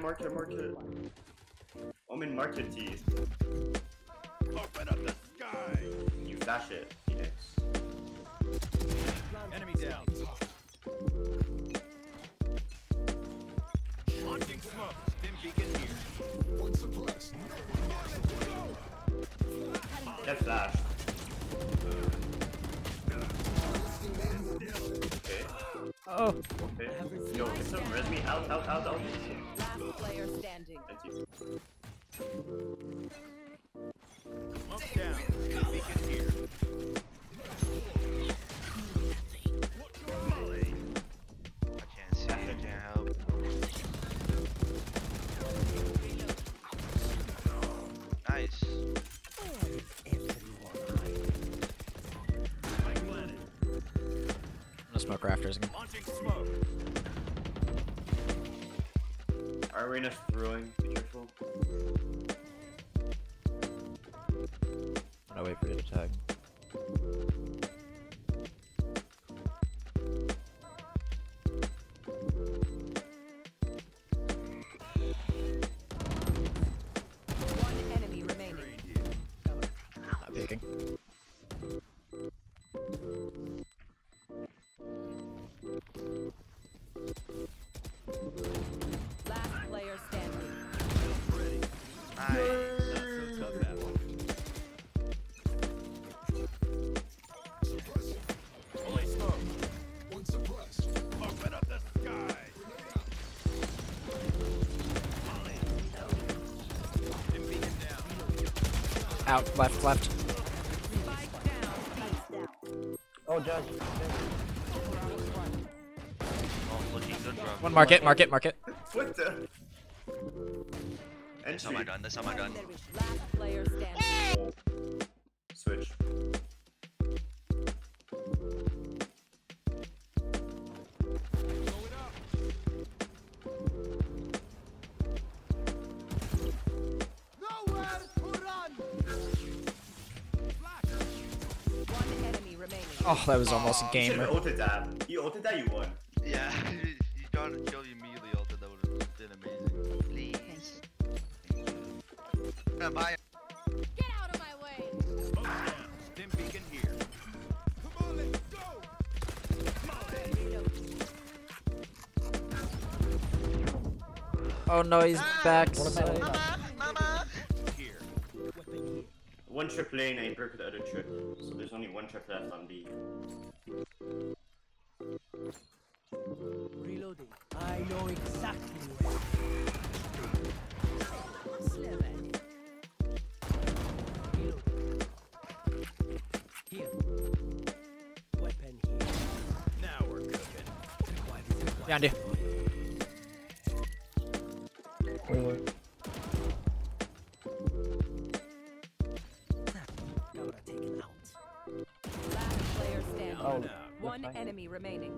Market. I'm in market teeth. Open up the sky. You flash it, Phoenix. Enemy down. Launching smoke. Dim beacon here. What's the blast? Get flashed. Okay. Oh. Okay. Yo, get some resume out. Player standing. Look down. Beacon here. Molly. I can't see. I can't help. Oh, nice. No smoke rafters again. Launching smoke. Arena throwing, be careful. I'm gonna wait for you to tag. One enemy remaining. Not peeking. Out, left. Oh, judge. One market. What the? This on my gun, Last player standing. Switch. Oh, that was almost a game. You ulted that. You won. Yeah, you got it. Kill you immediately. Ulted that would have been amazing. Please. Get out of my way. Stim beacon here. Come on, let's go. Oh no, he's back. One trip lane, I broke the other trip, so there's only one trip left on B. Reloading. I know exactly where. Here. Weapon here. Now we're cooking. Down there. Wait. One enemy remaining.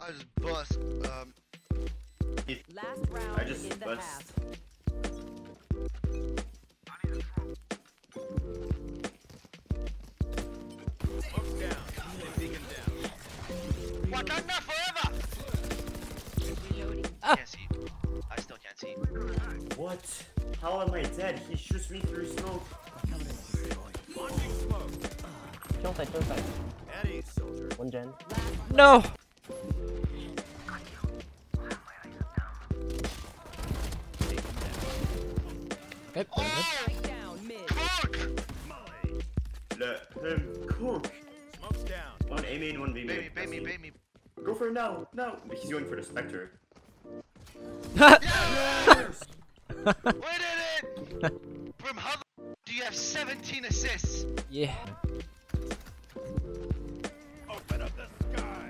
I just bust. Last round in the half. Look down. Beacon down. Wakanda forever. Reloading. Can't see. I still can't see. What? How am I dead? He shoots me through smoke. Launching smoke. Kill side. Eddie, soldier. One gen. No! That burned it. Fuck! Let him cook. Smoke's down. One A main, one B main. Bait me, bait me. Go for it now, now. He's going for the Spectre. Yes! We did it! From how the do you have 17 assists? Yeah. Open up the sky.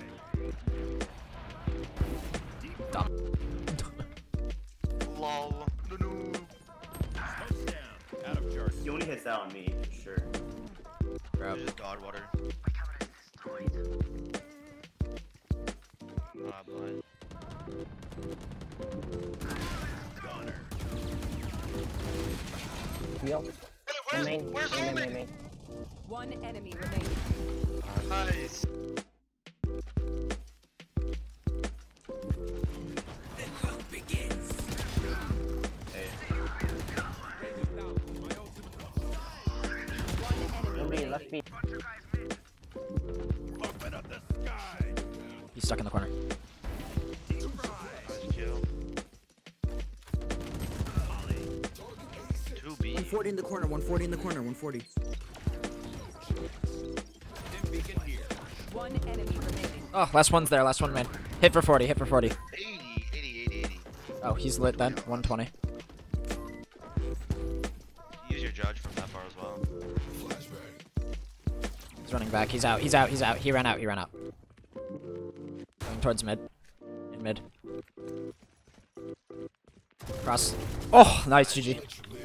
Dumb. Lol. No, no. Down. Out of charge. He only hits that on me, sure. Grab. Just dog water. My camera is destroyed. Ah, blind. Goner. Yo. Where's Omen? One enemy remaining. Nice. The hunt begins. Hey. One enemy left me. Open up the sky. He's stuck in the corner. In the corner, 140 in the corner, 140. One enemy remaining. Oh, last one's there, last one man. Hit for 40, hit for 40. 80. Oh, he's lit then, 120. Use your judge from that far as well. He's running back, he's out. He ran out. Going towards mid. In mid. Cross. Oh, nice, GG.